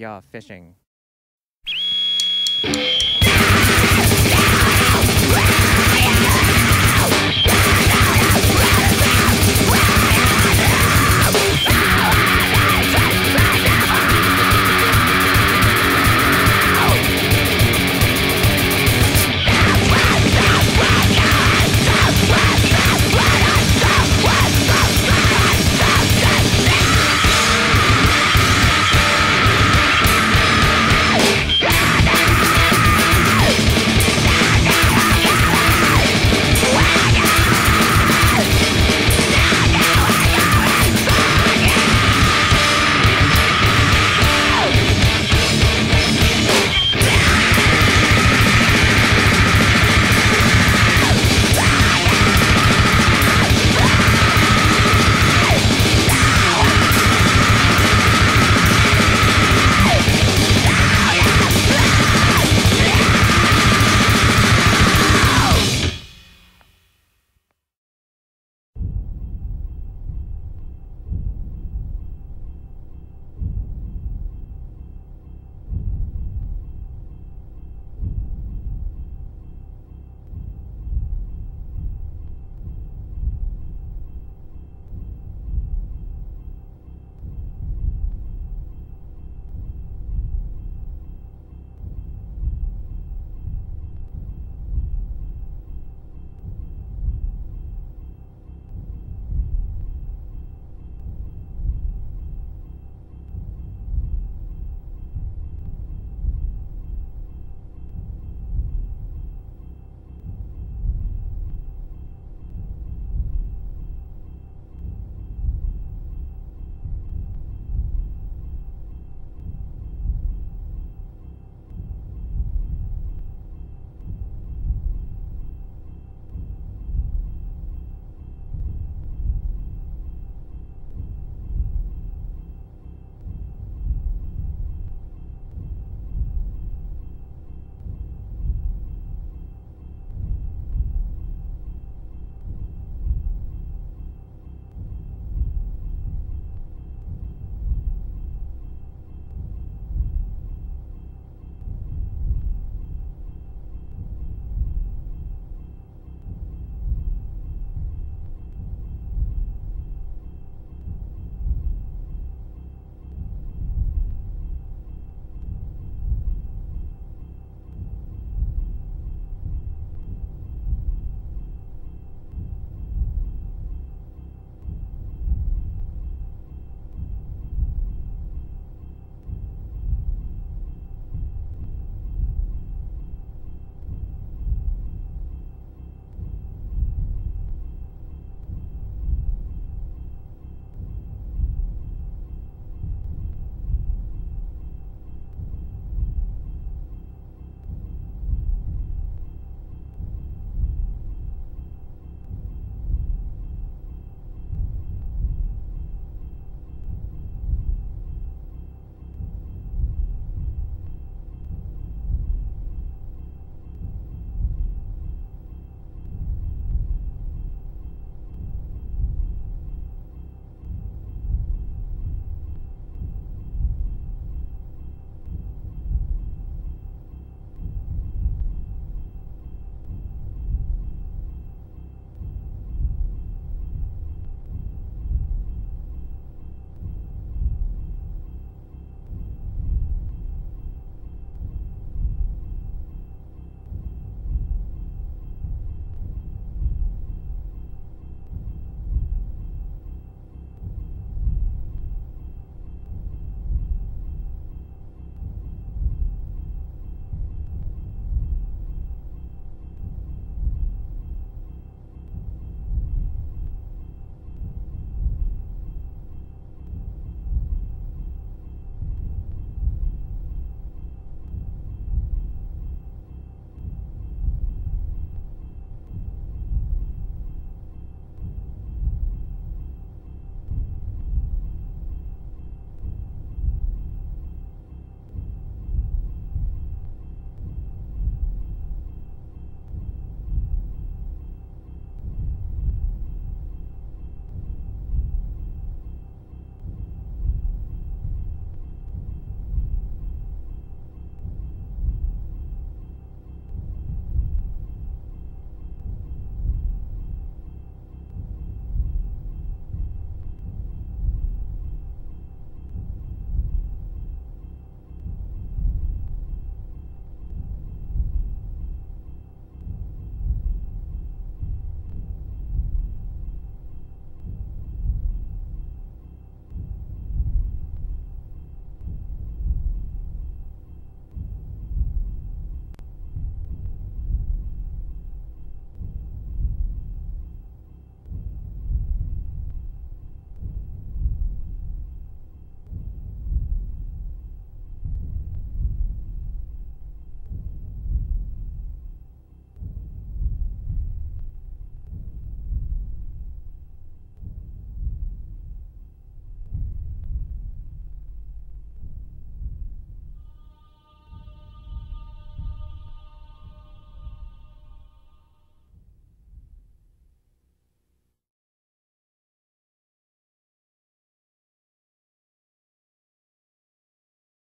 y'all fishing.